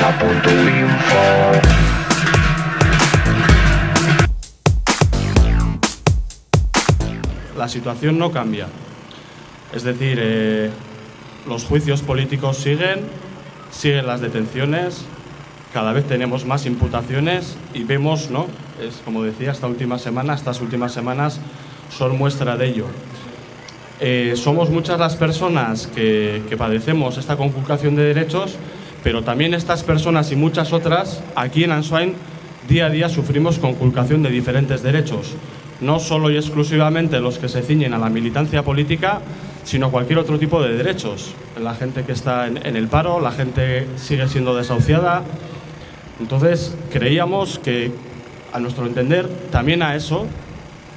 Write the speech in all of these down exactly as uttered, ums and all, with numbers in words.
Ahotsa punto info. La situación no cambia, es decir, eh, los juicios políticos siguen, siguen las detenciones, cada vez tenemos más imputaciones y vemos, ¿no? Es, como decía, esta última semana, estas últimas semanas son muestra de ello. Eh, somos muchas las personas que, que padecemos esta conculcación de derechos, pero también estas personas y muchas otras, aquí en Antsoainen, día a día sufrimos conculcación de diferentes derechos. No solo y exclusivamente los que se ciñen a la militancia política, sino cualquier otro tipo de derechos. La gente que está en, en el paro, la gente sigue siendo desahuciada. Entonces, creíamos que, a nuestro entender, también a eso,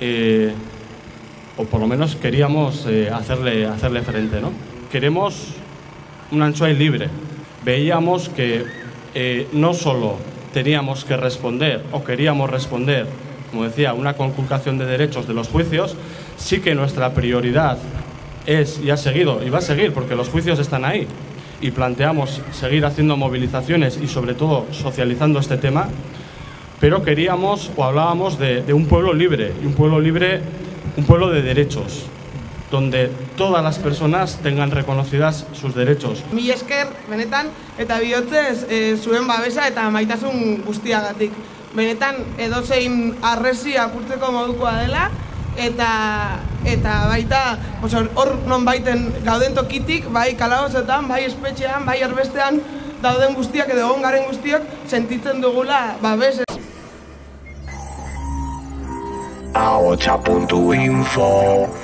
eh, o por lo menos queríamos eh, hacerle, hacerle frente, ¿no? Queremos un Antsoainen libre. Veíamos que eh, no solo teníamos que responder o queríamos responder, como decía, una conculcación de derechos de los juicios, sí que nuestra prioridad es y ha seguido, y va a seguir, porque los juicios están ahí, y planteamos seguir haciendo movilizaciones y sobre todo socializando este tema, pero queríamos o hablábamos de, de un pueblo libre, y un pueblo libre, un pueblo de derechos, donde todas las personas tengan reconocidas sus derechos. Mi esker, benetan, eta bihotzez, eh, zuen babesa eta maitasun guztiagatik. Benetan edozein arresi apurtzeko modukoa dela eta eta baita hor nonbaiten gauden tokitik, bai kalabozetan, bai espetxean, bai erbestean dauden guztiak edo egon garen guztiak sentitzen dugula babes. Ahotsa punto info